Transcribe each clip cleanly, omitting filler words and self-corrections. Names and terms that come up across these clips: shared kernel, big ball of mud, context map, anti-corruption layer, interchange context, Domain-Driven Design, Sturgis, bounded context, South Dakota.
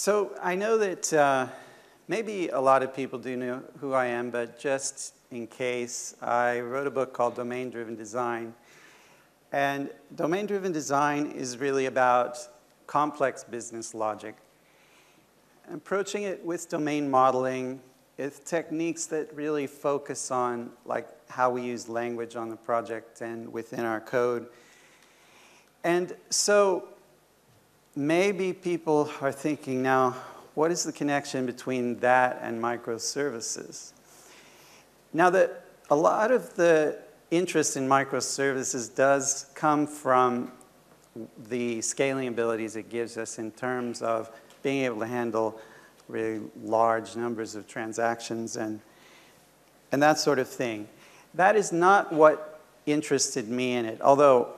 So I know that maybe a lot of people do know who I am, but just in case, I wrote a book called Domain-Driven Design. And domain-driven design is really about complex business logic. Approaching it with domain modeling, it's techniques that really focus on how we use language on the project and within our code. And so maybe people are thinking now, what is the connection between that and microservices? Now, a lot of the interest in microservices does come from the scaling abilities it gives us in terms of being able to handle really large numbers of transactions and that sort of thing. That is not what interested me in it, although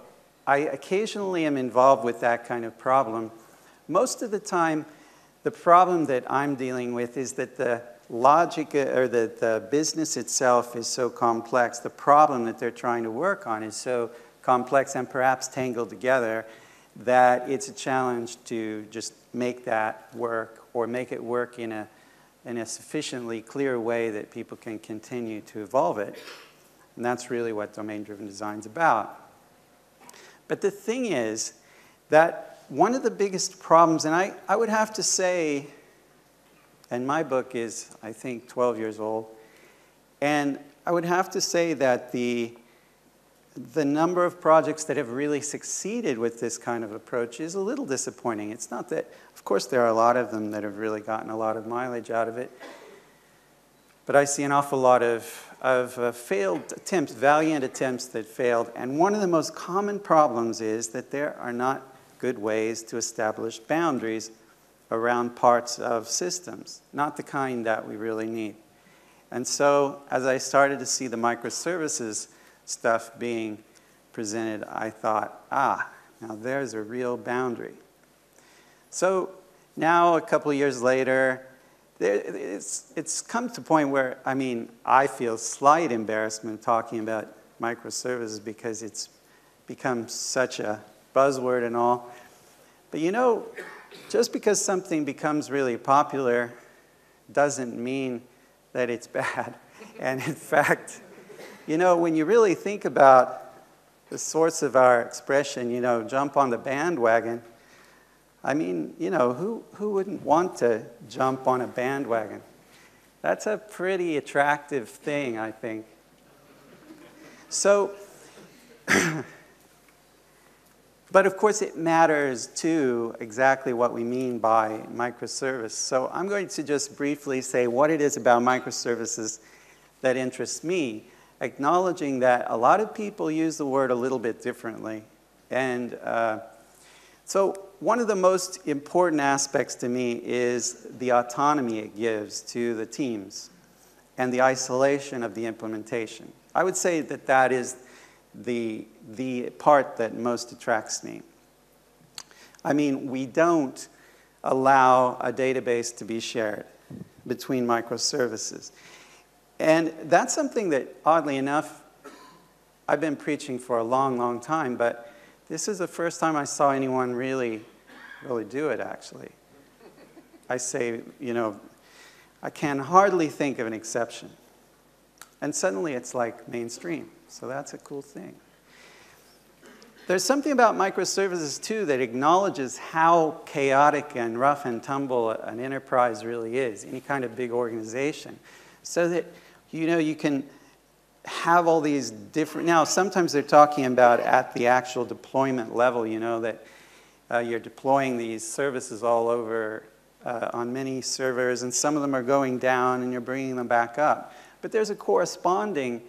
I occasionally am involved with that kind of problem. Most of the time, the problem that I'm dealing with is that the logic, or that the business itself is so complex, the problem that they're trying to work on is so complex and perhaps tangled together that it's a challenge to just make that work, or make it work in a sufficiently clear way that people can continue to evolve it. And that's really what domain-driven design's about. But the thing is that one of the biggest problems, and I would have to say, and my book is, I think, 12 years old, and I would have to say that the number of projects that have really succeeded with this kind of approach is a little disappointing. It's not that, of course, there are a lot of them that have really gotten a lot of mileage out of it, but I see an awful lot of failed attempts, valiant attempts that failed, and one of the most common problems is that there are not good ways to establish boundaries around parts of systems, not the kind that we really need. And so, as I started to see the microservices stuff being presented, I thought, ah, now there's a real boundary. So now, a couple years later, it's come to the point where, I mean, I feel slight embarrassment talking about microservices because it's become such a buzzword and all. But you know, just because something becomes really popular doesn't mean that it's bad. And in fact, you know, when you really think about the source of our expression, you know, jump on the bandwagon, I mean, you know, who wouldn't want to jump on a bandwagon? That's a pretty attractive thing, I think. So, but of course it matters too exactly what we mean by microservice. So I'm going to just briefly say what it is about microservices that interests me, acknowledging that a lot of people use the word a little bit differently. And so one of the most important aspects to me is the autonomy it gives to the teams and the isolation of the implementation. I would say that that is the part that most attracts me. I mean, we don't allow a database to be shared between microservices. And that's something that, oddly enough, I've been preaching for a long, long time, but this is the first time I saw anyone really do it, actually. I say, you know, I can hardly think of an exception. And suddenly it's like mainstream, so that's a cool thing. There's something about microservices, too, that acknowledges how chaotic and rough and tumble an enterprise really is, any kind of big organization, so that, you know, you can have all these different, now sometimes they're talking about at the actual deployment level, you know, that you're deploying these services all over on many servers, and some of them are going down and you're bringing them back up. But there's a corresponding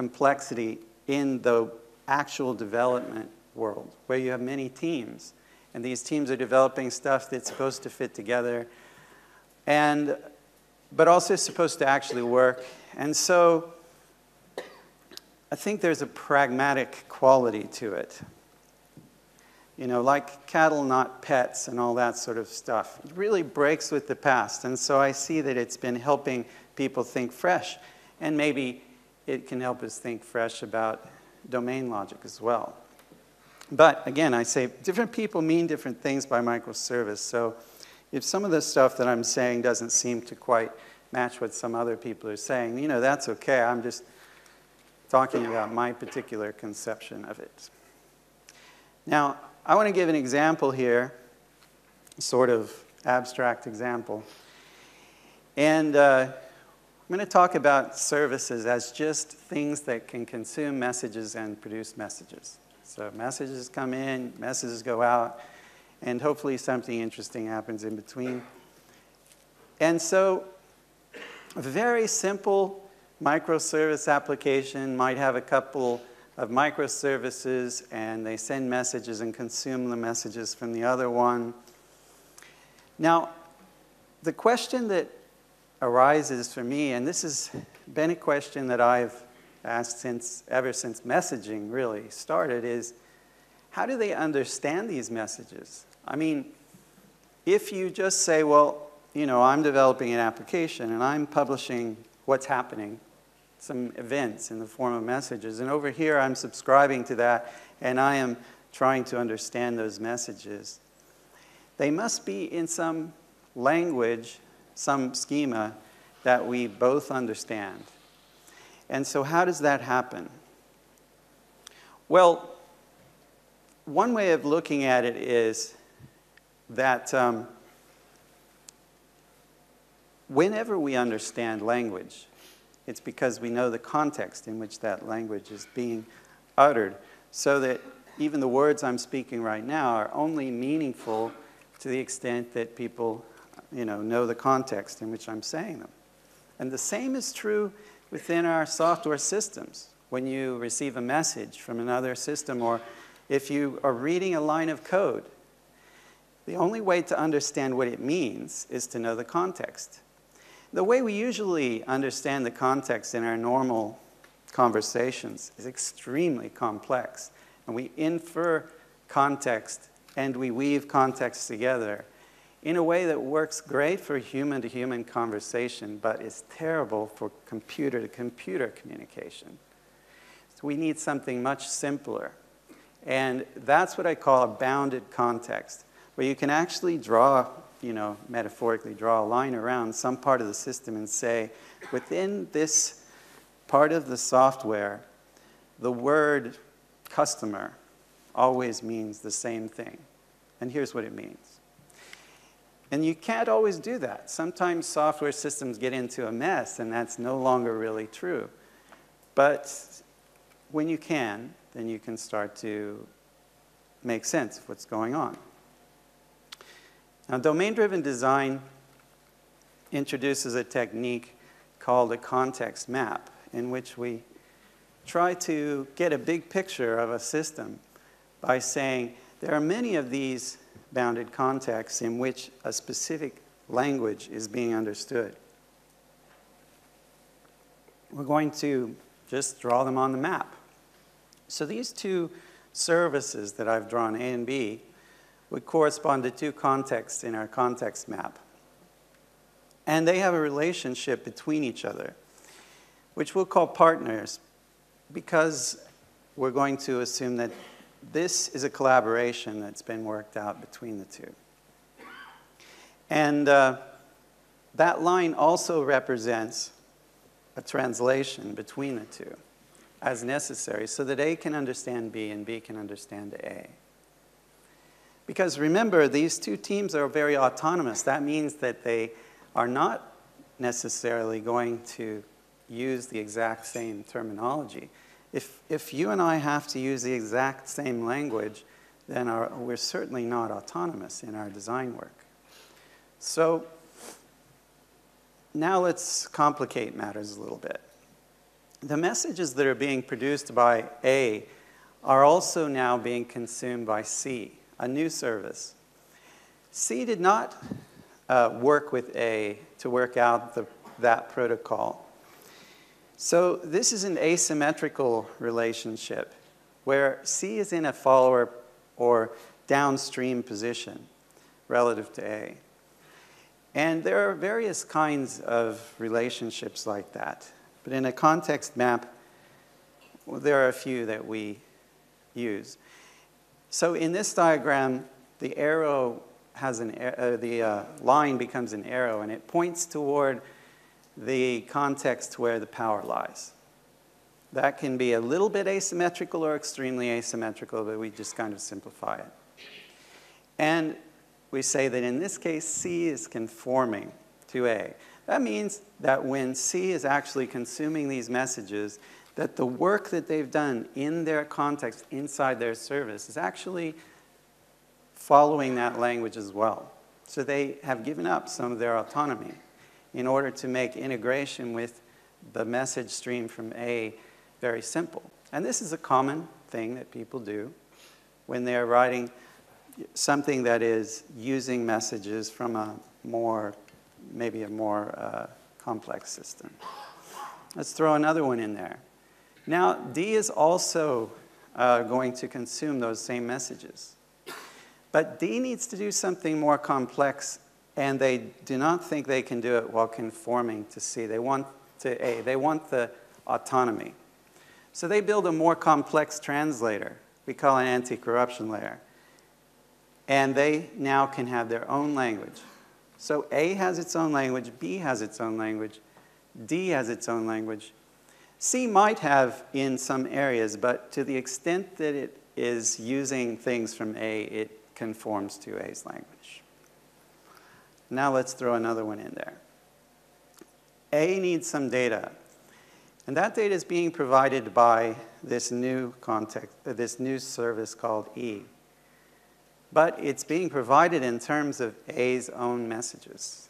complexity in the actual development world, where you have many teams, and these teams are developing stuff that's supposed to fit together, and but also supposed to actually work. And so I think there's a pragmatic quality to it. You know, like cattle, not pets, and all that sort of stuff. It really breaks with the past. And so I see that it's been helping people think fresh. And maybe it can help us think fresh about domain logic as well. But again, I say different people mean different things by microservice. So if some of the stuff that I'm saying doesn't seem to quite match what some other people are saying, you know, that's okay. I'm just talking about my particular conception of it. Now, I want to give an example here, sort of abstract example. And I'm going to talk about services as just things that can consume messages and produce messages. So messages come in, messages go out, and hopefully something interesting happens in between. And so a very simple microservice application might have a couple of microservices, and they send messages and consume the messages from the other one. Now, the question that arises for me, and this has been a question that I've asked ever since messaging really started, is how do they understand these messages? I mean, if you just say, well, you know, I'm developing an application and I'm publishing what's happening, some events in the form of messages, and over here I'm subscribing to that and I am trying to understand those messages. They must be in some language, some schema that we both understand. And so how does that happen? Well, one way of looking at it is that whenever we understand language, it's because we know the context in which that language is being uttered, so that even the words I'm speaking right now are only meaningful to the extent that people, you know the context in which I'm saying them. And the same is true within our software systems. When you receive a message from another system, or if you are reading a line of code, the only way to understand what it means is to know the context. The way we usually understand the context in our normal conversations is extremely complex, and we infer context and we weave context together in a way that works great for human-to-human conversation, but is terrible for computer-to-computer communication. So we need something much simpler, and that's what I call a bounded context, where you can actually draw, you know, metaphorically draw a line around some part of the system and say, within this part of the software, the word customer always means the same thing. And here's what it means. And you can't always do that. Sometimes software systems get into a mess, and that's no longer really true. But when you can, then you can start to make sense of what's going on. Now, domain-driven design introduces a technique called a context map, in which we try to get a big picture of a system by saying there are many of these bounded contexts in which a specific language is being understood. We're going to just draw them on the map. So these two services that I've drawn, A and B, would correspond to two contexts in our context map. And they have a relationship between each other, which we'll call partners, because we're going to assume that this is a collaboration that's been worked out between the two. And that line also represents a translation between the two as necessary, so that A can understand B and B can understand A. Because remember, these two teams are very autonomous. That means that they are not necessarily going to use the exact same terminology. If you and I have to use the exact same language, then we're certainly not autonomous in our design work. So now let's complicate matters a little bit. The messages that are being produced by A are also now being consumed by C, a new service. C did not work with A to work out that protocol. So this is an asymmetrical relationship where C is in a follower or downstream position relative to A. And there are various kinds of relationships like that. But in a context map, well, there are a few that we use. So in this diagram, the arrow has an the line becomes an arrow, and it points toward the context where the power lies. That can be a little bit asymmetrical or extremely asymmetrical, but we just kind of simplify it. And we say that in this case, C is conforming to A. That means that when C is actually consuming these messages, that the work that they've done in their context, inside their service, is actually following that language as well. So they have given up some of their autonomy in order to make integration with the message stream from A very simple. And this is a common thing that people do when they're writing something that is using messages from a more, maybe a more complex system. Let's throw another one in there. Now, D is also going to consume those same messages. But D needs to do something more complex, and they do not think they can do it while conforming to C. They want to A. They want the autonomy. So they build a more complex translator. We call an anti-corruption layer. And they now can have their own language. So A has its own language, B has its own language, D has its own language. C might have in some areas, but to the extent that it is using things from A, it conforms to A's language. Now let's throw another one in there. A needs some data, and that data is being provided by this new context, this new service called E. But it's being provided in terms of A's own messages.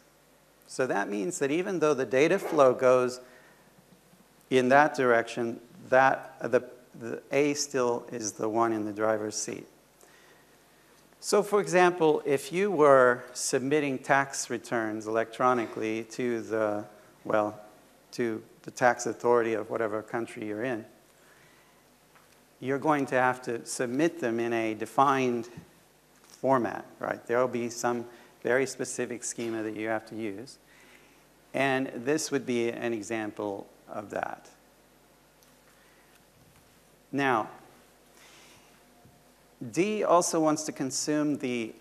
So that means that even though the data flow goes in that direction, that the A still is the one in the driver's seat. So for example, if you were submitting tax returns electronically to the, well, to the tax authority of whatever country you're in, you're going to have to submit them in a defined format, right? There will be some very specific schema that you have to use. And this would be an example of that. Now, D also wants to consume the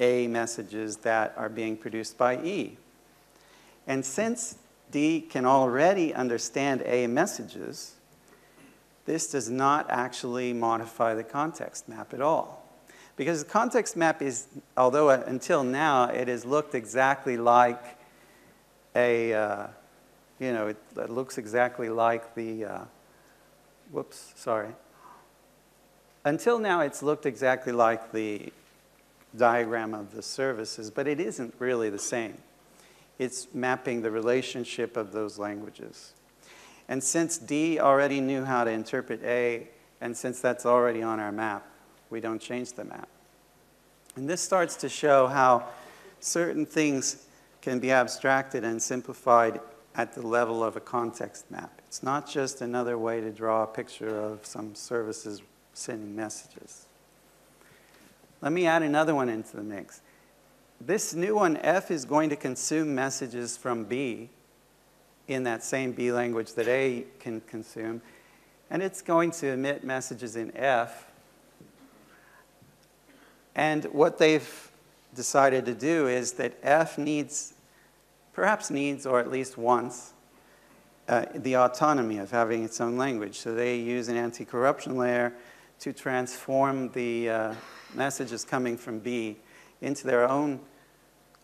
A messages that are being produced by E. And since D can already understand A messages, this does not actually modify the context map at all. Because the context map is, although until now it has looked exactly like a, you know, it looks exactly like the, whoops, sorry. Until now, it's looked exactly like the diagram of the services, but it isn't really the same. It's mapping the relationship of those languages. And since D already knew how to interpret A, and since that's already on our map, we don't change the map. And this starts to show how certain things can be abstracted and simplified at the level of a context map. It's not just another way to draw a picture of some services sending messages. Let me add another one into the mix. This new one, F, is going to consume messages from B in that same B language that A can consume, and it's going to emit messages in F. And what they've decided to do is that F needs, perhaps needs, or at least wants, the autonomy of having its own language. So they use an anti-corruption layer to transform the messages coming from B into their own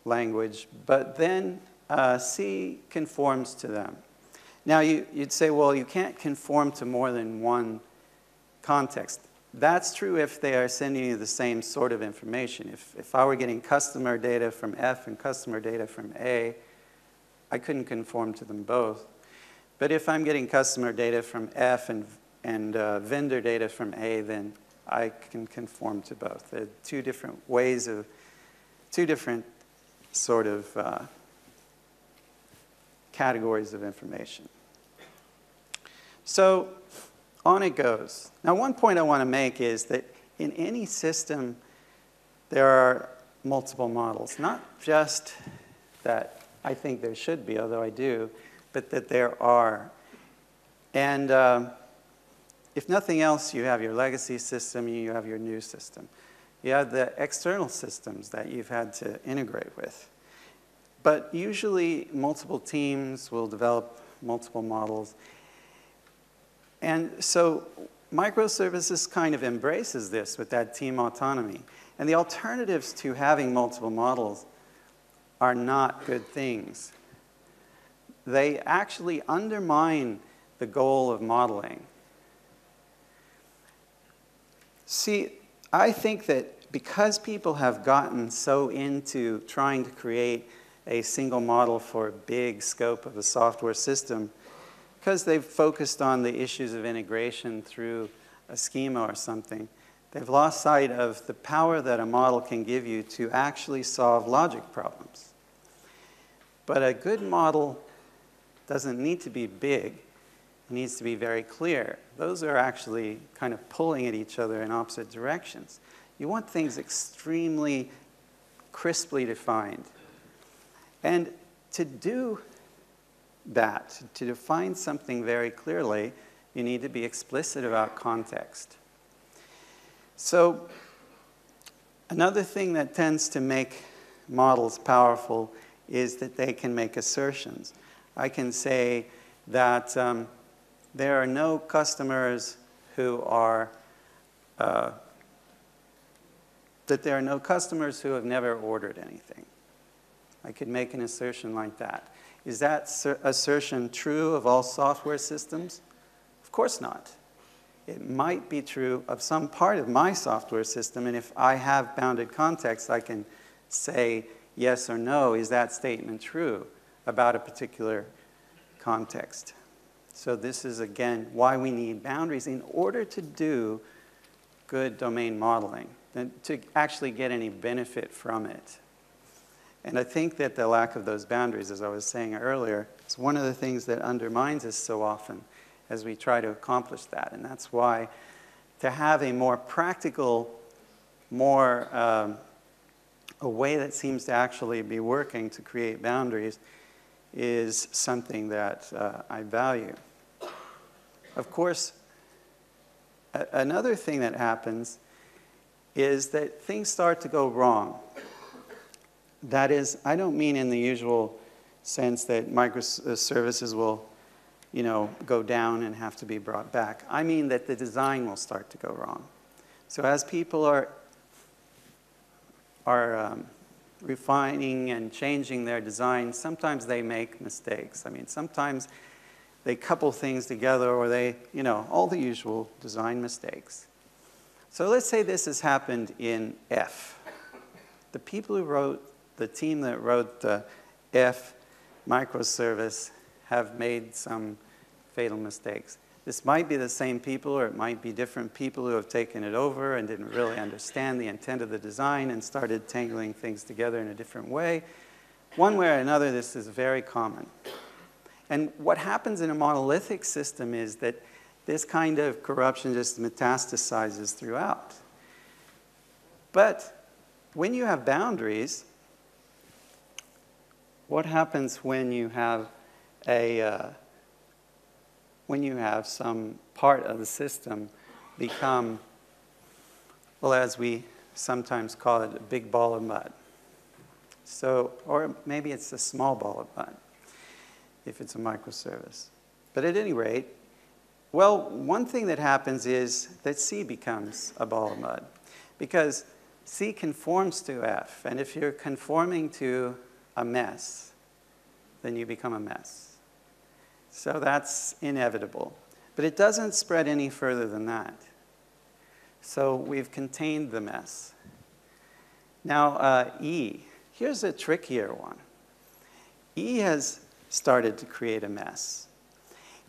language, but then C conforms to them. Now you'd say, well, you can't conform to more than one context. That's true if they are sending you the same sort of information. If I were getting customer data from F and customer data from A, I couldn't conform to them both. But if I'm getting customer data from F and vendor data from A, then I can conform to both. They're two different ways of, two different sort of categories of information. So on it goes. Now, one point I want to make is that in any system, there are multiple models, not just that I think there should be, although I do, but that there are. And If nothing else, you have your legacy system, you have your new system. You have the external systems that you've had to integrate with. But usually, multiple teams will develop multiple models. And so microservices kind of embraces this with that team autonomy. And the alternatives to having multiple models are not good things. They actually undermine the goal of modeling. See, I think that because people have gotten so into trying to create a single model for a big scope of a software system, because they've focused on the issues of integration through a schema or something, they've lost sight of the power that a model can give you to actually solve logic problems. But a good model doesn't need to be big. It needs to be very clear. Those are actually kind of pulling at each other in opposite directions. You want things extremely crisply defined. And to do that, to define something very clearly, you need to be explicit about context. So another thing that tends to make models powerful is that they can make assertions. I can say that there are no customers who are, that there are no customers who have never ordered anything. I could make an assertion like that. Is that assertion true of all software systems? Of course not. It might be true of some part of my software system, and if I have bounded context, I can say yes or no, is that statement true about a particular context? So this is, again, why we need boundaries in order to do good domain modeling, and to actually get any benefit from it. And I think that the lack of those boundaries, as I was saying earlier, is one of the things that undermines us so often as we try to accomplish that. And that's why to have a more practical, more a way that seems to actually be working to create boundaries is something that I value. Of course, another thing that happens is that things start to go wrong. That is, I don't mean in the usual sense that microservices will, you know, go down and have to be brought back. I mean that the design will start to go wrong. So as people are refining and changing their design, sometimes they make mistakes. I mean, sometimes they couple things together or they, you know, all the usual design mistakes. So let's say this has happened in F. The people who wrote, the team that wrote the F microservice have made some fatal mistakes. This might be the same people, or it might be different people who have taken it over and didn't really understand the intent of the design and started tangling things together in a different way. One way or another, this is very common. And what happens in a monolithic system is that this kind of corruption just metastasizes throughout. But when you have boundaries, what happens when you have when you have some part of the system become, well, as we sometimes call it, a big ball of mud. So, or maybe it's a small ball of mud, if it's a microservice. But at any rate, well, one thing that happens is that C becomes a ball of mud, because C conforms to F, and if you're conforming to a mess, then you become a mess. So that's inevitable. But it doesn't spread any further than that. So we've contained the mess. Now, E. Here's a trickier one. E has started to create a mess.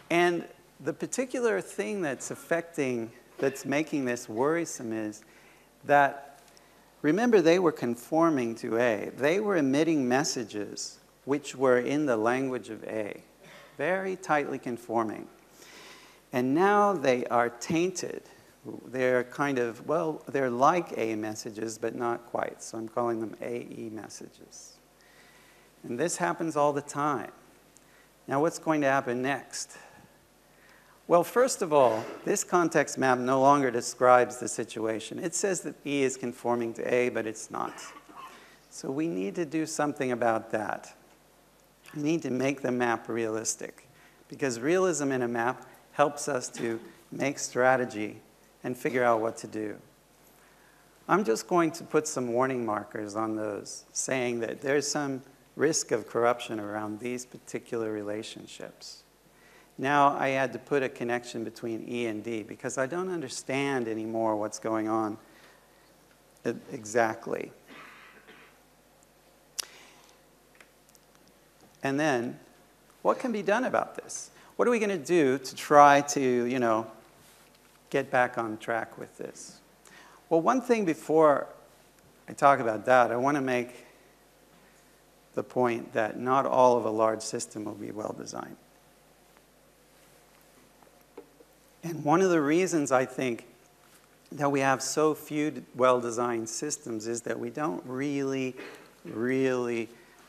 And the particular thing that's affecting, that's making this worrisome is that, remember, they were conforming to A. They were emitting messages which were in the language of A. Very tightly conforming. And now they are tainted. They're kind of, well, they're like A messages, but not quite. So I'm calling them AE messages. And this happens all the time. Now what's going to happen next? Well, first of all, this context map no longer describes the situation. It says that B is conforming to A, but it's not. So we need to do something about that. We need to make the map realistic, because realism in a map helps us to make strategy and figure out what to do. I'm just going to put some warning markers on those, saying that there's some risk of corruption around these particular relationships. Now I had to put a connection between E and D because I don't understand anymore what's going on exactly. And then, what can be done about this? What are we going to do to try to, get back on track with this? Well, one thing before I talk about that, I want to make the point that not all of a large system will be well designed. And one of the reasons I think that we have so few well-designed systems is that we don't really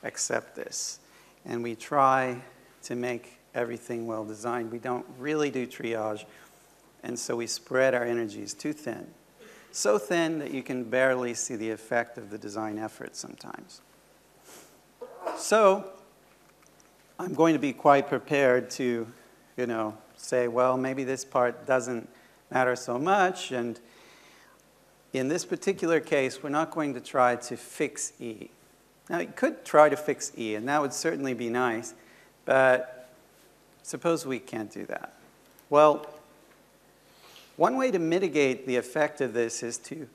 accept this. And we try to make everything well-designed. We don't really do triage. And so we spread our energies too thin. So thin that you can barely see the effect of the design effort sometimes. So I'm going to be quite prepared to, say, well, maybe this part doesn't matter so much. And in this particular case, we're not going to try to fix E. Now, you could try to fix E, and that would certainly be nice. But suppose we can't do that. Well, one way to mitigate the effect of this is to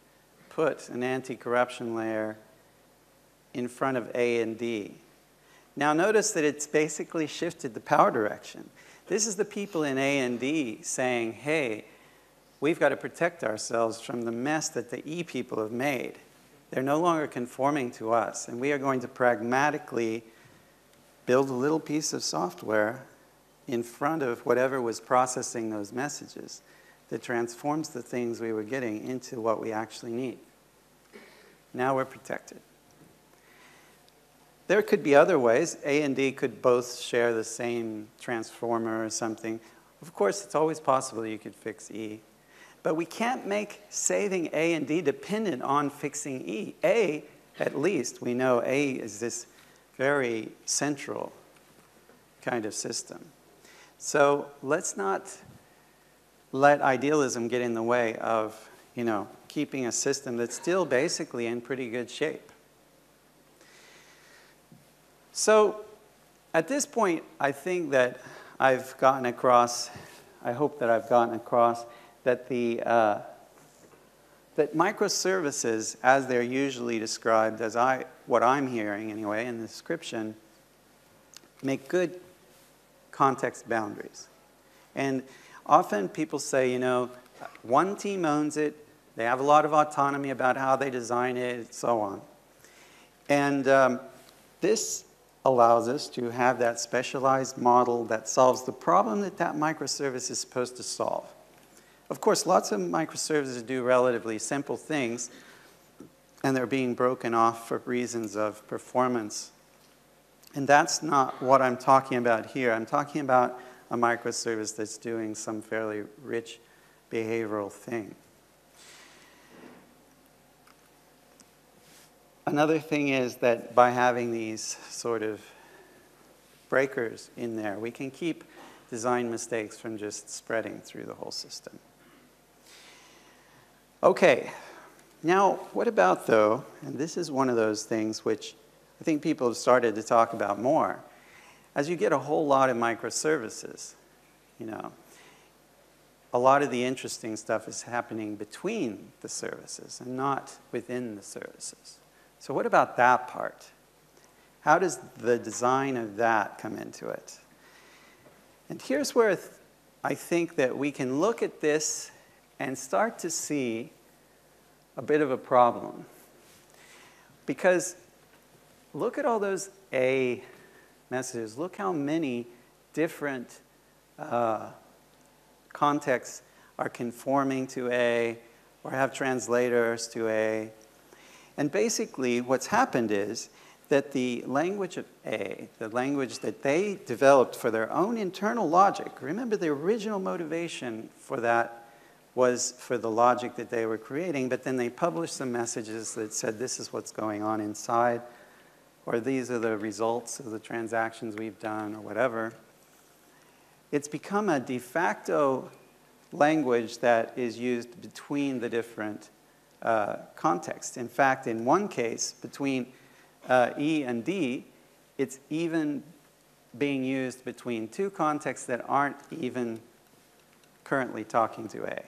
put an anti-corruption layer in front of A and D. Now, notice that it's basically shifted the power direction. This is the people in A and D saying, hey, we've got to protect ourselves from the mess that the E people have made. They're no longer conforming to us, and we are going to pragmatically build a little piece of software in front of whatever was processing those messages that transforms the things we were getting into what we actually need. Now we're protected. There could be other ways. A and D could both share the same transformer or something. Of course, it's always possible you could fix E. But we can't make saving A and D dependent on fixing E. A, at least, we know A is this very central kind of system. So let's not let idealism get in the way of, keeping a system that's still basically in pretty good shape. So at this point, I think that I've gotten across, I hope that I've gotten across, that that microservices, as they're usually described, as what I'm hearing anyway in the description, make good context boundaries. And often people say, one team owns it, they have a lot of autonomy about how they design it, and so on. And this allows us to have that specialized model that solves the problem that that microservice is supposed to solve. Of course, lots of microservices do relatively simple things, and they're being broken off for reasons of performance. And that's not what I'm talking about here. I'm talking about a microservice that's doing some fairly rich behavioral thing. Another thing is that by having these sort of breakers in there, we can keep design mistakes from just spreading through the whole system. Okay, now what about though, and this is one of those things which I think people have started to talk about more, as you get a whole lot of microservices, a lot of the interesting stuff is happening between the services and not within the services. So what about that part? How does the design of that come into it? And here's where I think that we can look at this and start to see a bit of a problem. Because look at all those A messages. Look how many different contexts are conforming to A or have translators to A. And basically, what's happened is that the language of A, the language that they developed for their own internal logic, remember the original motivation for that was for the logic that they were creating, but then they published some messages that said this is what's going on inside, or these are the results of the transactions we've done, or whatever. It's become a de facto language that is used between the different contexts. In fact, in one case, between E and D, it's even being used between two contexts that aren't even currently talking to A.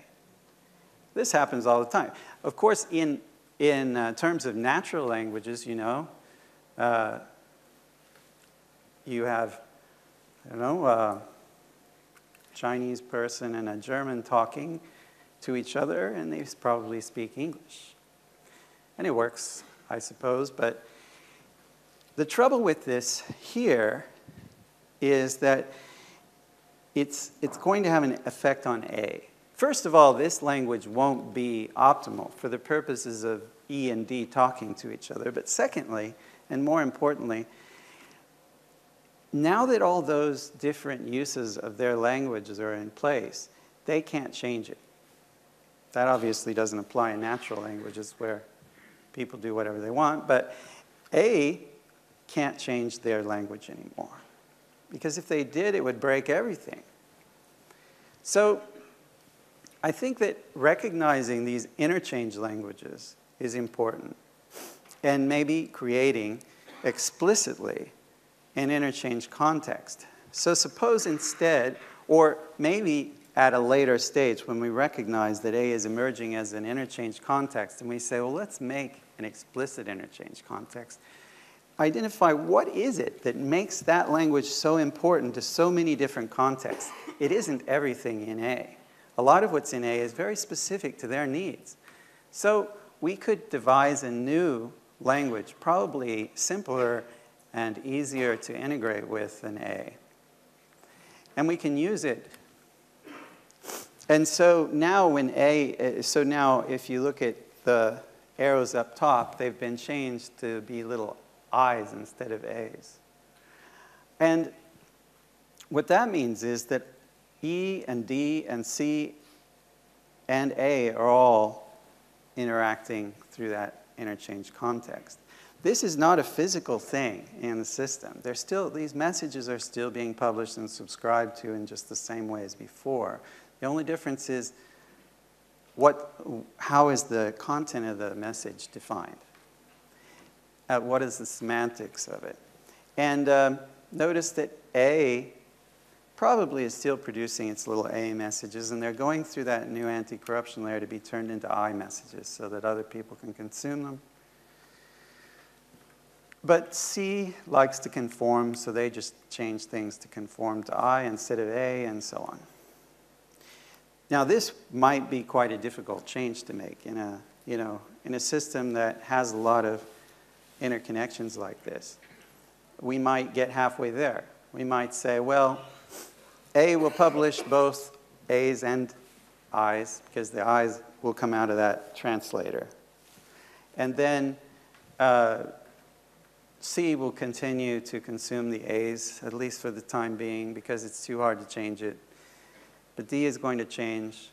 This happens all the time. Of course, in terms of natural languages, you know, you have, I don't know, a Chinese person and a German talking to each other, and they probably speak English. And it works, I suppose, but the trouble with this here is that it's going to have an effect on A. First of all, this language won't be optimal for the purposes of E and D talking to each other. But secondly, and more importantly, now that all those different uses of their languages are in place, they can't change it. That obviously doesn't apply in natural languages where people do whatever they want, but A can't change their language anymore. Because if they did, it would break everything. So I think that recognizing these interchange languages is important, and maybe creating explicitly an interchange context. So suppose instead, or maybe at a later stage when we recognize that A is emerging as an interchange context, and we say, well, let's make an explicit interchange context. Identify what is it that makes that language so important to so many different contexts. It isn't everything in A. A lot of what's in A is very specific to their needs. So we could devise a new language, probably simpler and easier to integrate with than A. And we can use it. And so now when A, so now if you look at the arrows up top, they've been changed to be little I's instead of A's. And what that means is that E and D and C and A are all interacting through that interchange context. This is not a physical thing in the system. They're still, these messages are still being published and subscribed to in just the same way as before. The only difference is how is the content of the message defined? What is the semantics of it? And notice that A probably is still producing its little A messages, and they're going through that new anti-corruption layer to be turned into I messages so that other people can consume them. But C likes to conform, so they just change things to conform to I instead of A, and so on. Now, this might be quite a difficult change to make in a, you know, in a system that has a lot of interconnections like this. We might get halfway there. We might say, well, A will publish both A's and I's, because the I's will come out of that translator. And then C will continue to consume the A's, at least for the time being, because it's too hard to change it. But D is going to change.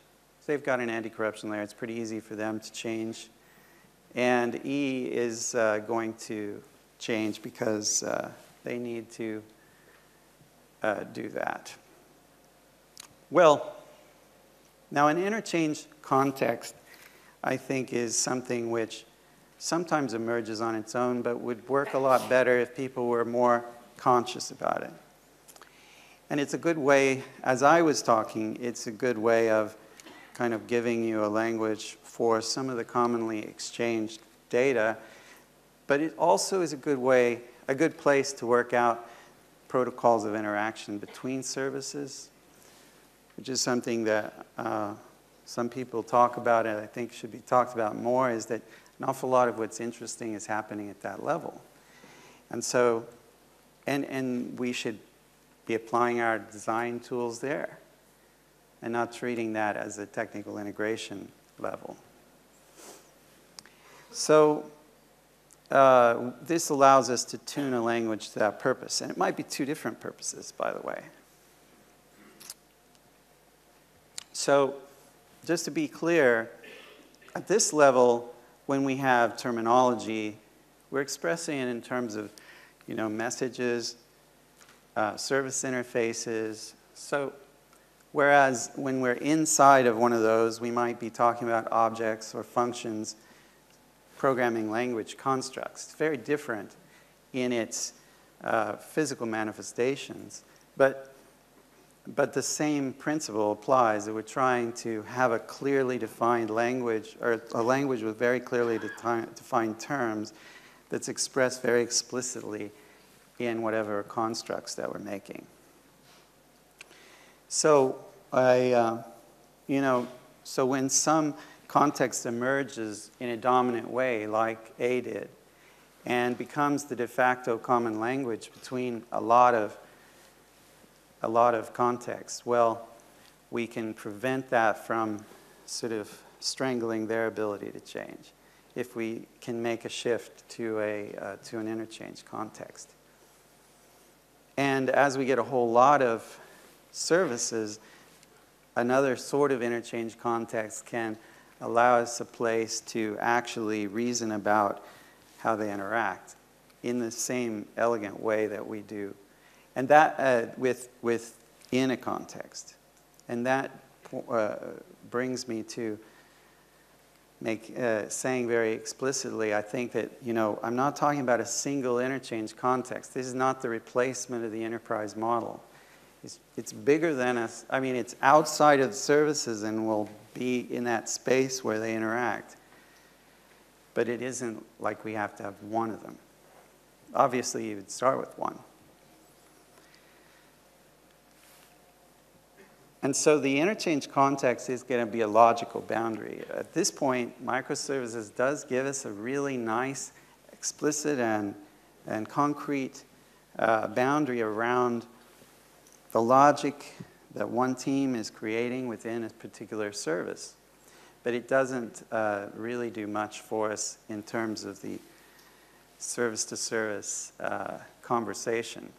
They've got an anti-corruption layer. It's pretty easy for them to change. And E is going to change because they need to do that. Well, now an interchange context, I think, is something which sometimes emerges on its own, but would work a lot better if people were more conscious about it. And it's a good way, as I was talking, it's a good way of kind of giving you a language for some of the commonly exchanged data, but it also is a good way, a good place to work out protocols of interaction between services, which is something that some people talk about and I think should be talked about more, is that an awful lot of what's interesting is happening at that level. And so, and we should be applying our design tools there, and not treating that as a technical integration level. So This allows us to tune a language to that purpose. And it might be two different purposes, by the way. So just to be clear, at this level, when we have terminology, we're expressing it in terms of, you know, messages, service interfaces. So whereas when we're inside of one of those, we might be talking about objects or functions, programming language constructs. It's very different in its physical manifestations. But the same principle applies, that we're trying to have a clearly defined language, or a language with very clearly defined terms that's expressed very explicitly in whatever constructs that we're making. So so when some context emerges in a dominant way, like A did, and becomes the de facto common language between a lot of context, well, we can prevent that from sort of strangling their ability to change if we can make a shift to an interchange context. And as we get a whole lot of services, another sort of interchange context can allow us a place to actually reason about how they interact in the same elegant way that we do, and that within a context. And that brings me to saying very explicitly, I think that, you know, I'm not talking about a single interchange context. This is not the replacement of the enterprise model. It's bigger than us. I mean, it's outside of the services and will be in that space where they interact. But it isn't like we have to have one of them. Obviously, you would start with one. And so the interchange context is going to be a logical boundary. At this point, microservices does give us a really nice, explicit, and concrete boundary around the logic that one team is creating within a particular service. But it doesn't really do much for us in terms of the service-to-service conversation.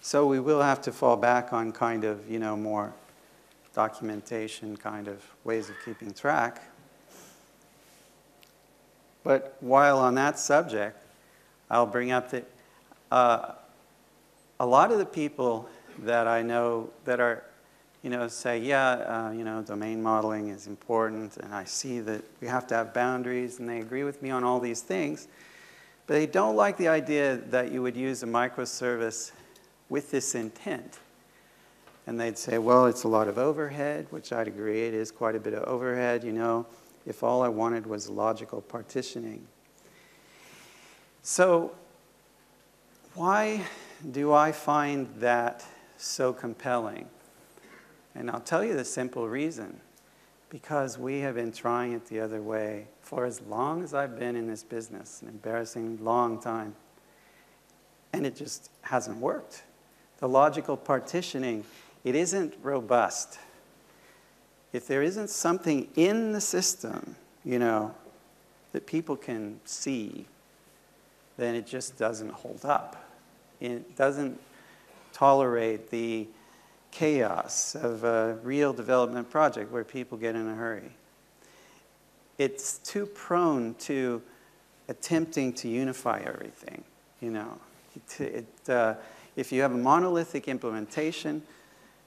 So we will have to fall back on kind of, you know, more documentation kind of ways of keeping track. But while on that subject, I'll bring up that a lot of the people that I know that are, you know, say, yeah, you know, domain modeling is important, and I see that we have to have boundaries, and they agree with me on all these things, but they don't like the idea that you would use a microservice with this intent. And they'd say, well, it's a lot of overhead, which I'd agree it is quite a bit of overhead, you know, if all I wanted was logical partitioning. So why do I find that so compelling? And I'll tell you the simple reason. Because we have been trying it the other way for as long as I've been in this business, an embarrassing long time. And it just hasn't worked. The logical partitioning, it isn't robust. If there isn't something in the system, you know, that people can see, then it just doesn't hold up. It doesn't tolerate the chaos of a real development project where people get in a hurry. It's too prone to attempting to unify everything, you know. If you have a monolithic implementation,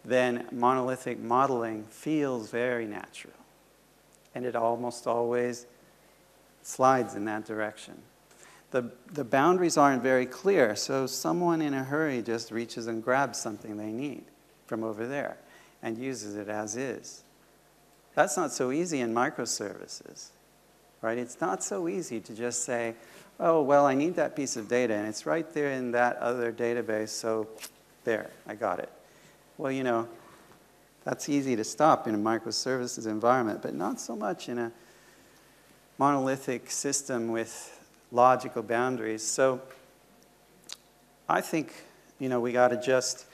then monolithic modeling feels very natural. And it almost always slides in that direction. The boundaries aren't very clear, so someone in a hurry just reaches and grabs something they need from over there and uses it as is. That's not so easy in microservices, right? It's not so easy to just say, oh, well, I need that piece of data, and it's right there in that other database, so there, I got it. Well, you know, that's easy to stop in a microservices environment, but not so much in a monolithic system with logical boundaries. So I think, you know, we got to just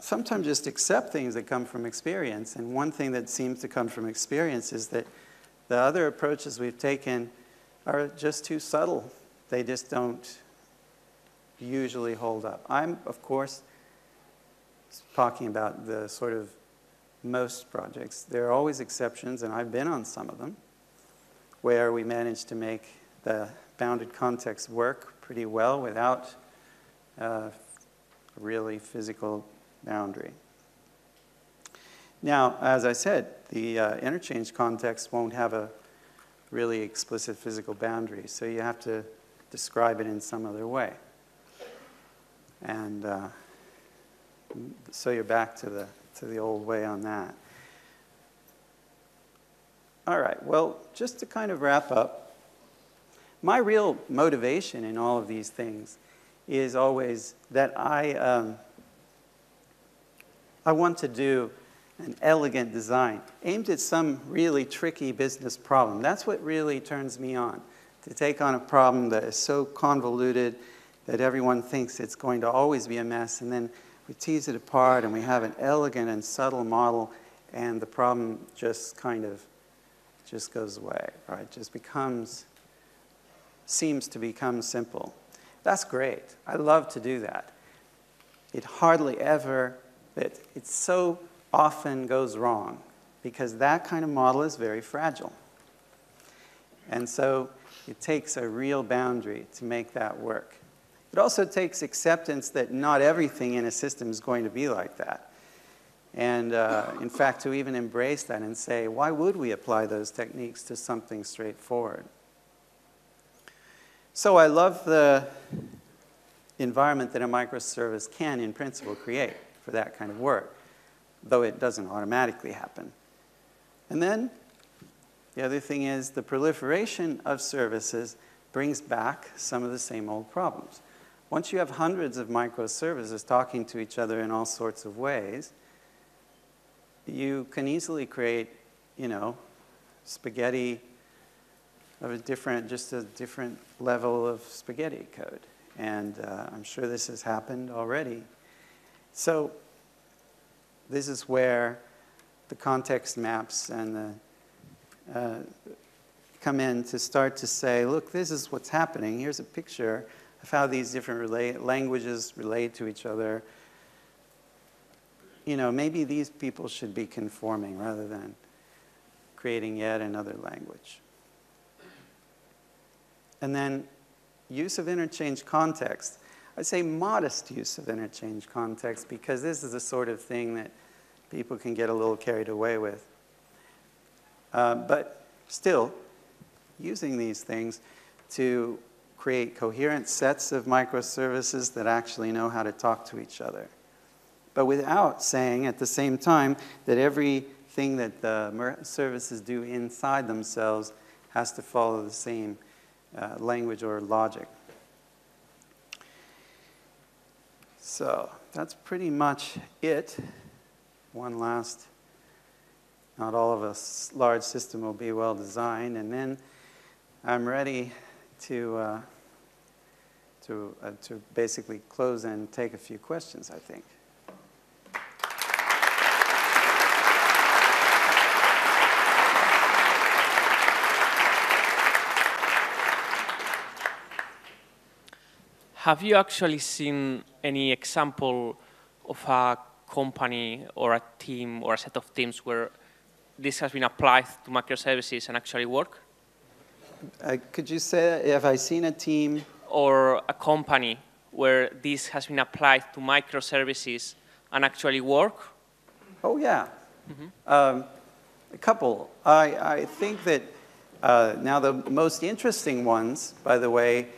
sometimes just accept things that come from experience. And one thing that seems to come from experience is that the other approaches we've taken are just too subtle. They just don't usually hold up. I'm, of course, talking about the sort of most projects. There are always exceptions, and I've been on some of them, where we managed to make the bounded context work pretty well without a really physical boundary. Now, as I said, the interchange context won't have a really explicit physical boundary, so you have to describe it in some other way. And so you're back to the old way on that. All right, well, just to kind of wrap up, my real motivation in all of these things is always that I want to do an elegant design aimed at some really tricky business problem. That's what really turns me on, to take on a problem that is so convoluted that everyone thinks it's going to always be a mess, and then we tease it apart and we have an elegant and subtle model, and the problem just kind of just goes away, right? Just becomes, seems to become simple. That's great. I love to do that. It hardly ever, it so often goes wrong because that kind of model is very fragile. And so it takes a real boundary to make that work. It also takes acceptance that not everything in a system is going to be like that. And in fact, to even embrace that and say, why would we apply those techniques to something straightforward? So I love the environment that a microservice can, in principle, create for that kind of work, though it doesn't automatically happen. And then the other thing is the proliferation of services brings back some of the same old problems. Once you have hundreds of microservices talking to each other in all sorts of ways, you can easily create, you know, spaghetti of a different, just a different level of spaghetti code. And I'm sure this has happened already. So this is where the context maps and the come in to start to say, look, this is what's happening. Here's a picture of how these different languages relate to each other. You know, maybe these people should be conforming rather than creating yet another language. And then use of interchange context. I say modest use of interchange context because this is the sort of thing that people can get a little carried away with. But still, using these things to create coherent sets of microservices that actually know how to talk to each other. But without saying at the same time that everything that the services do inside themselves has to follow the same language or logic. So that's pretty much it. One last, not all of a large system will be well designed, and then I'm ready to basically close and take a few questions, I think. Have you actually seen any example of a company or a team or a set of teams where this has been applied to microservices and actually work? Could you say, have I seen a team? Or a company where this has been applied to microservices and actually work? Oh, yeah. Mm-hmm. A couple. I think that now the most interesting ones, by the way,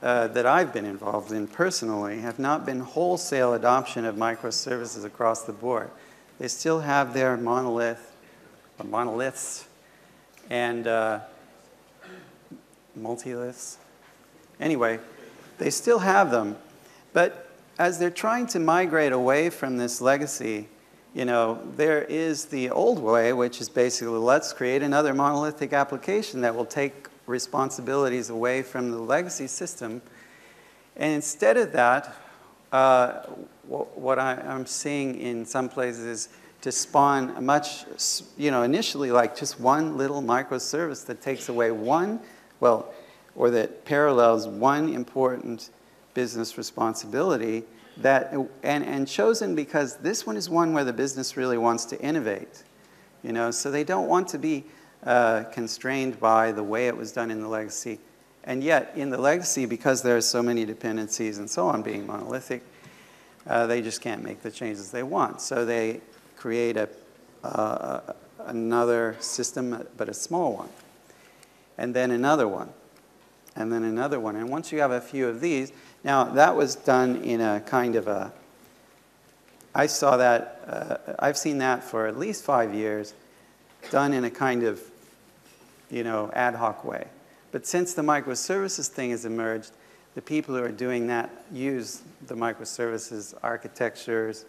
that I've been involved in personally have not been wholesale adoption of microservices across the board. They still have their monoliths and multiliths. Anyway, they still have them. But as they're trying to migrate away from this legacy, you know, there is the old way, which is basically let's create another monolithic application that will take responsibilities away from the legacy system. And instead of that, what I'm seeing in some places is to spawn a much, you know, initially like just one little microservice that takes away one well, or that parallels one important business responsibility that, and chosen because this one is one where the business really wants to innovate, you know, so they don't want to be constrained by the way it was done in the legacy. And yet, in the legacy, because there are so many dependencies and so on being monolithic, they just can't make the changes they want. So they create a, another system, but a small one. And then another one. And then another one. And once you have a few of these, now that was done in a kind of a, I saw that, I've seen that for at least 5 years, done in a kind of, you know, ad hoc way. But since the microservices thing has emerged, the people who are doing that use the microservices architectures,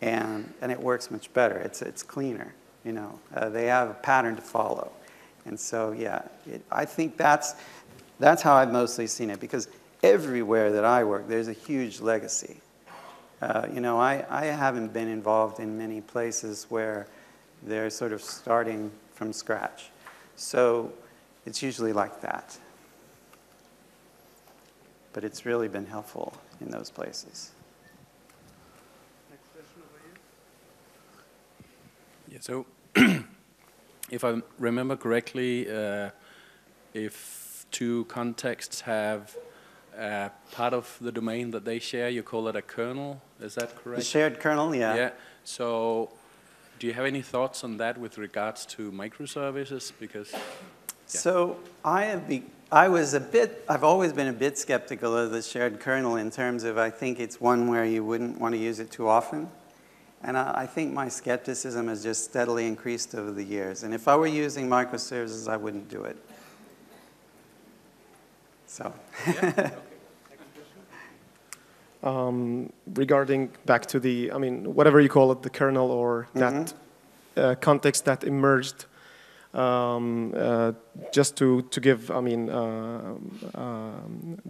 and it works much better. It's cleaner, you know. They have a pattern to follow. And so, yeah, I think that's how I've mostly seen it, because everywhere that I work, there's a huge legacy. You know, I haven't been involved in many places where they're sort of starting from scratch. So it's usually like that. But it's really been helpful in those places. Next question over here. Yeah, so if I remember correctly, if two contexts have part of the domain that they share, you call it a kernel, is that correct? The shared kernel, yeah. Yeah. So do you have any thoughts on that with regards to microservices? Because, yeah. So I've always been a bit skeptical of the shared kernel in terms of I think it's one where you wouldn't want to use it too often. And I think my skepticism has just steadily increased over the years. And if I were using microservices, I wouldn't do it. So. Yeah. Regarding back to the, I mean, whatever you call it, the kernel or that context that emerged, just to give, I mean,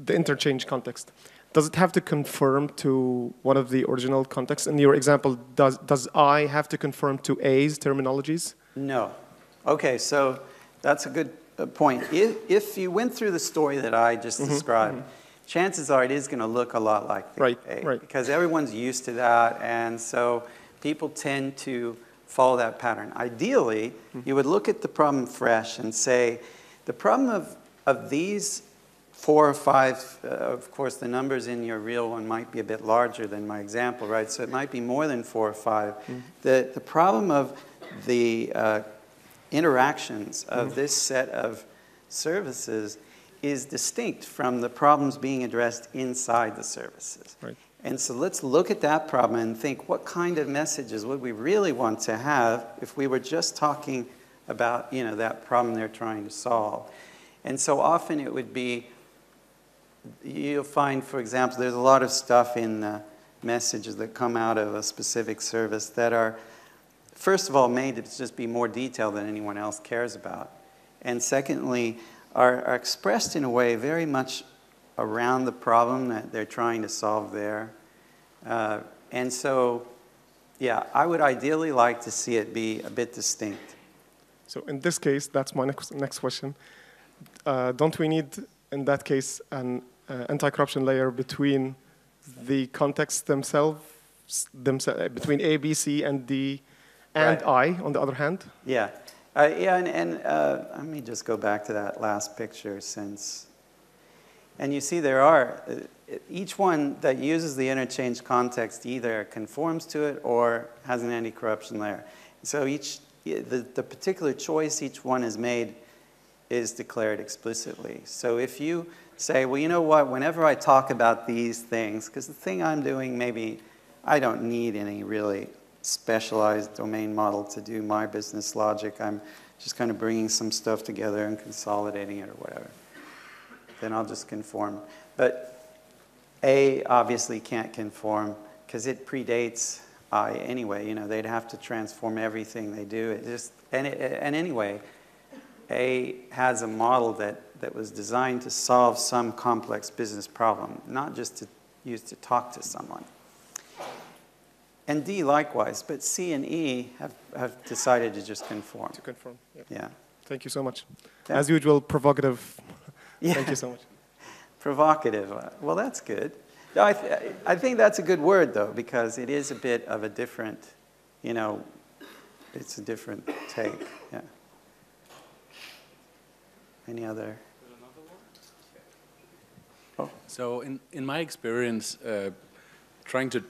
the interchange context. Does it have to conform to one of the original contexts? In your example, does I have to conform to A's terminologies? No. Okay, so that's a good point. If you went through the story that I just described, chances are it is going to look a lot like the A, right. Because everyone's used to that, and so people tend to follow that pattern. Ideally, you would look at the problem fresh and say, the problem of these four or five, of course, the numbers in your real one might be a bit larger than my example, right? So it might be more than four or five. The problem of the interactions of this set of services is distinct from the problems being addressed inside the services. Right. And so let's look at that problem and think what kind of messages would we really want to have if we were just talking about, you know, that problem they're trying to solve. And so often it would be, you'll find, for example, there's a lot of stuff in the messages that come out of a specific service that are, first of all, made to just be more detailed than anyone else cares about. And secondly, are expressed in a way very much around the problem that they're trying to solve there. And so, yeah, I would ideally like to see it be a bit distinct. So in this case, that's my next question. Don't we need, in that case, an anti-corruption layer between the contexts themselves, between A, B, C, and D, and right. I, on the other hand? Yeah. Yeah, and let me just go back to that last picture since... And you see there are, each one that uses the interchange context either conforms to it or has an anti-corruption layer. So each, the particular choice each one has made is declared explicitly. So if you say, well, you know what, whenever I talk about these things, because the thing I'm doing maybe, I don't need any really specialized domain model to do my business logic. I'm just kind of bringing some stuff together and consolidating it or whatever. Then I'll just conform. But A obviously can't conform because it predates I anyway. You know, they'd have to transform everything they do. It just, and anyway, A has a model that was designed to solve some complex business problem, not just to use to talk to someone. And D likewise, but C and E have decided to just conform. To conform. Yeah. Thank you so much. As usual, provocative. Yeah. Thank you so much. Provocative. Well, that's good. No, I think that's a good word, though, because it is a bit of a different, you know, it's a different take. Yeah. Any other? Oh. So in my experience, trying to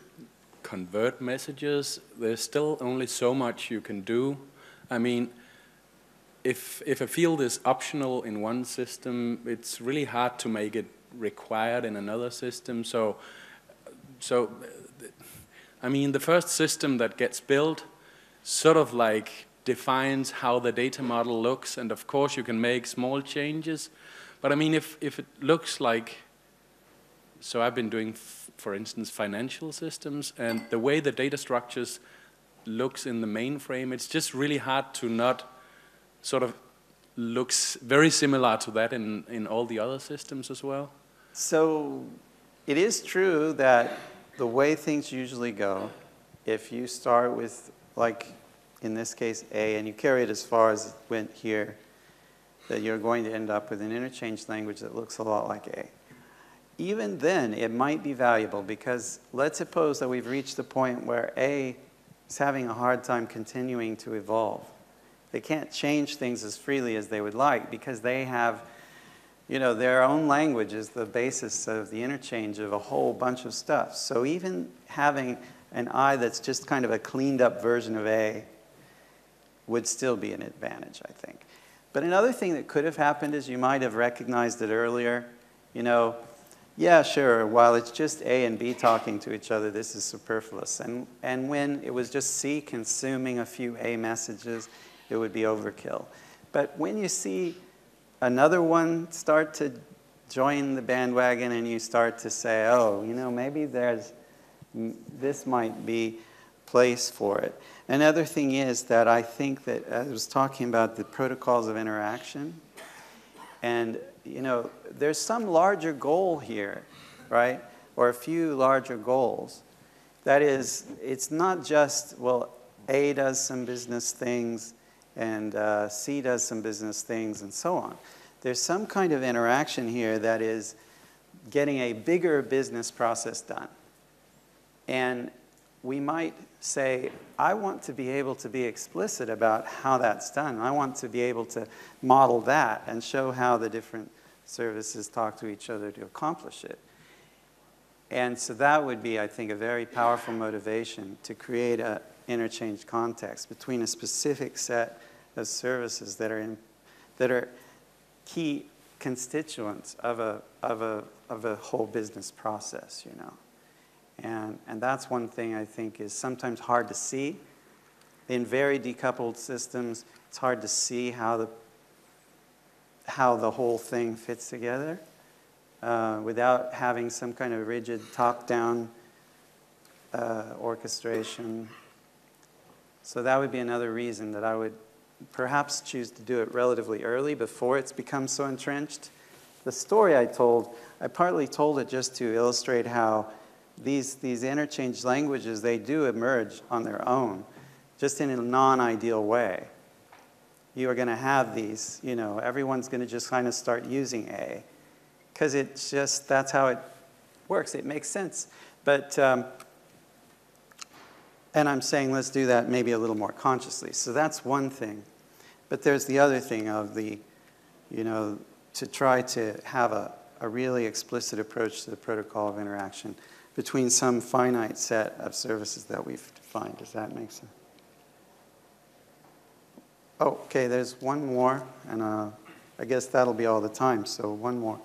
convert messages, there's still only so much you can do. I mean, if a field is optional in one system, it's really hard to make it required in another system. So I mean, the first system that gets built sort of like defines how the data model looks, and of course you can make small changes. But I mean, if it looks like, so I've been doing, for instance, financial systems, and the way the data structures looks in the mainframe, it's just really hard to not sort of looks very similar to that in all the other systems as well. So it is true that the way things usually go, if you start with, like in this case, A, and you carry it as far as it went here, that you're going to end up with an interchange language that looks a lot like A. Even then, it might be valuable, because let's suppose that we've reached the point where A is having a hard time continuing to evolve. They can't change things as freely as they would like, because they have, you know, their own language is the basis of the interchange of a whole bunch of stuff. So even having an I that's just kind of a cleaned up version of A would still be an advantage, I think. But another thing that could have happened is you might have recognized it earlier, you know, yeah, sure, while it's just A and B talking to each other, this is superfluous. And when it was just C consuming a few A messages, it would be overkill. But when you see another one start to join the bandwagon and you start to say, oh, you know, maybe this might be place for it. Another thing is that I think that I was talking about the protocols of interaction, and you know, there's some larger goal here, right? Or a few larger goals. That is, it's not just, well, A does some business things, and C does some business things, and so on. There's some kind of interaction here that is getting a bigger business process done. And we might say, I want to be able to be explicit about how that's done. I want to be able to model that and show how the different services talk to each other to accomplish it. And so that would be, I think, a very powerful motivation to create a interchange context between a specific set of services that are key constituents of a whole business process, you know. And that's one thing I think is sometimes hard to see. In very decoupled systems, it's hard to see how the whole thing fits together without having some kind of rigid top-down orchestration. So that would be another reason that I would perhaps choose to do it relatively early before it's become so entrenched. The story I told, I partly told it just to illustrate how these interchange languages, they do emerge on their own, just in a non-ideal way. You are going to have these, you know, everyone's going to just kind of start using A, because it's just, that's how it works. It makes sense. But and I'm saying let's do that maybe a little more consciously. So that's one thing. But there's the other thing of the, you know, to try to have a really explicit approach to the protocol of interaction between some finite set of services that we've defined. Does that make sense? Oh, okay, there's one more, and I guess that'll be all the time, so one more.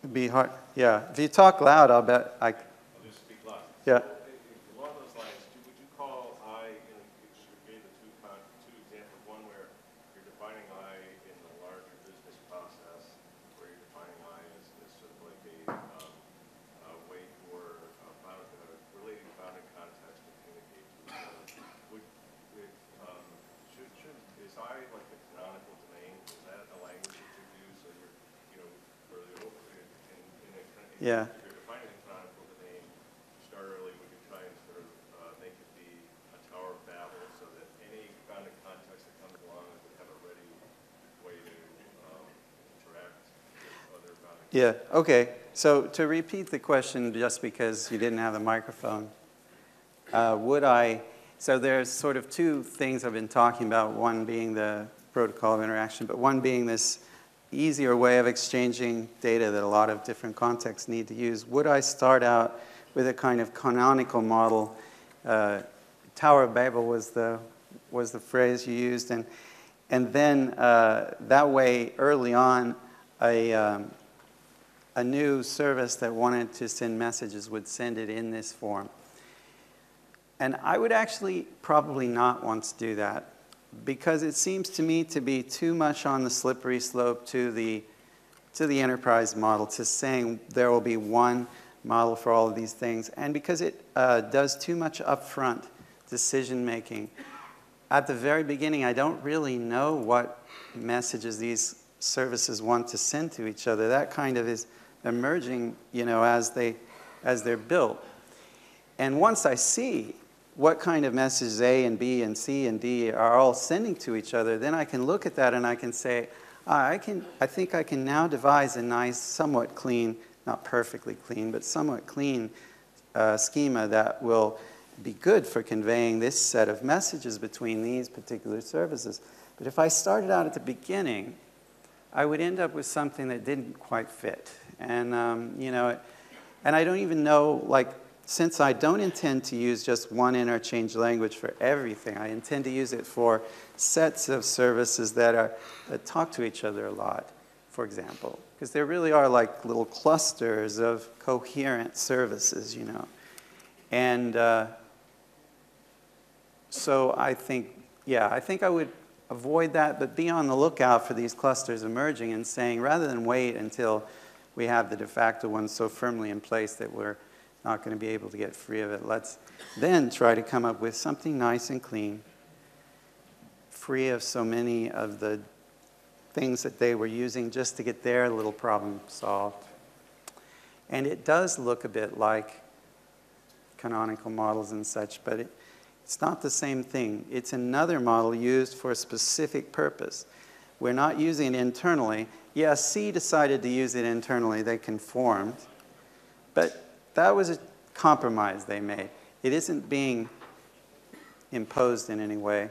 It'd be hard, yeah. If you talk loud, I'll bet I... I'll just speak loud. Yeah. Yeah. If you're defining a canonical domain, start early when you try and sort of make it be a Tower of Babel, so that any bounded context that comes along would have a ready way to interact Yeah, okay. So to repeat the question, just because you didn't have the microphone, so there's sort of two things I've been talking about, one being the protocol of interaction, but one being this easier way of exchanging data that a lot of different contexts need to use. Would I start out with a kind of canonical model? Tower of Babel was the phrase you used, and then that way early on, a new service that wanted to send messages would send it in this form. And I would actually probably not want to do that, because it seems to me to be too much on the slippery slope to the enterprise model, to saying there will be one model for all of these things, and because it does too much upfront decision-making. At the very beginning, I don't really know what messages these services want to send to each other. That kind of is emerging, you know, as they're built. And once I see what kind of messages A and B and C and D are all sending to each other, then I can look at that and I can say, I think I can now devise a nice, somewhat clean, not perfectly clean, but somewhat clean schema that will be good for conveying this set of messages between these particular services. But if I started out at the beginning, I would end up with something that didn't quite fit. And, you know, and I don't even know, like, since I don't intend to use just one interchange language for everything, I intend to use it for sets of services that talk to each other a lot, for example. Because there really are like little clusters of coherent services, you know. And so I think, yeah, I think I would avoid that, but be on the lookout for these clusters emerging and saying, rather than wait until we have the de facto ones so firmly in place that we're not going to be able to get free of it, let's then try to come up with something nice and clean, free of so many of the things that they were using just to get their little problem solved. And it does look a bit like canonical models and such, but it's not the same thing. It's another model used for a specific purpose. We're not using it internally. Yes, C decided to use it internally. They conformed, but that was a compromise they made. It isn't being imposed in any way.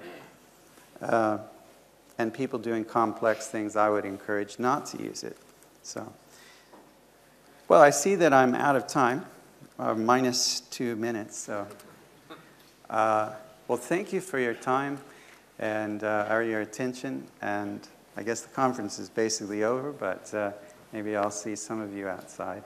And people doing complex things, I would encourage not to use it. So, well, I see that I'm out of time, minus 2 minutes. So, well, thank you for your time and or your attention. And I guess the conference is basically over, but maybe I'll see some of you outside.